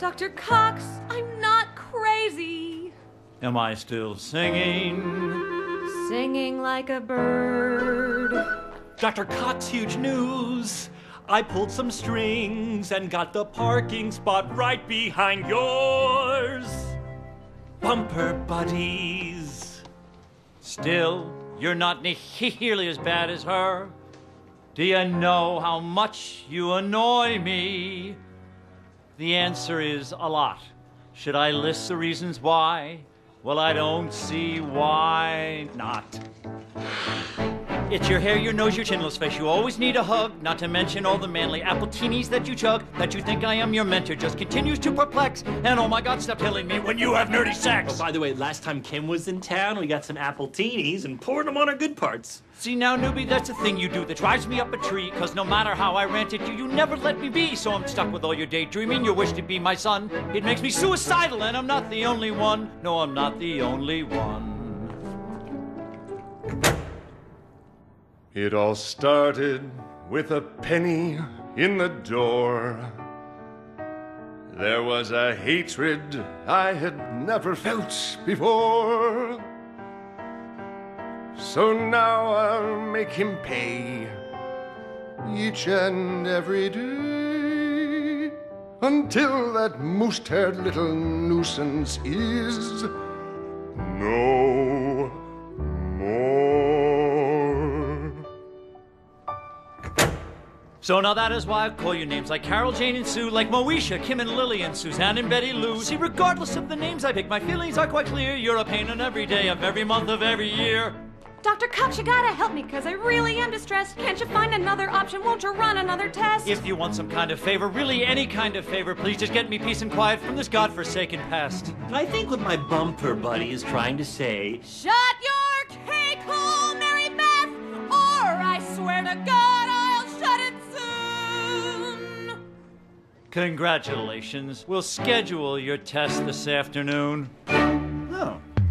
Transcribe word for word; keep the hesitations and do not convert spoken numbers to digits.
Doctor Cox, I'm not crazy. Am I still singing? Singing like a bird. Doctor Cox, huge news. I pulled some strings and got the parking spot right behind yours. Bumper buddies. Still, you're not nearly as bad as her. Do you know how much you annoy me? The answer is a lot. Should I list the reasons why? Well, I don't see why not. It's your hair, your nose, your chinless face. You always need a hug, not to mention all the manly apple teenies that you chug. That you think I am your mentor just continues to perplex. And oh my God, stop telling me when you have nerdy sex. Oh, by the way, last time Kim was in town, we got some apple teenies and poured them on our good parts. See now, Newbie, that's the thing you do that drives me up a tree. Cause no matter how I rant at you, you never let me be. So I'm stuck with all your daydreaming, your wish to be my son. It makes me suicidal and I'm not the only one. No, I'm not the only one. It all started with a penny in the door. There was a hatred I had never felt before. So now I'll make him pay each and every day until that moose-haired little nuisance is no more. So now that is why I call you names like Carol, Jane, and Sue, like Moesha, Kim, and Lillian, Suzanne, and Betty-Lou. See, regardless of the names I pick, my feelings are quite clear. You're a pain on every day of every month of every year. Doctor Cox, you gotta help me, cause I really am distressed. Can't you find another option? Won't you run another test? If you want some kind of favor, really any kind of favor, please just get me peace and quiet from this godforsaken past. I think what my bumper buddy is trying to say... Shut your cake hole, Mary Beth, or I swear to God I'll shut it. Congratulations. We'll schedule your test this afternoon.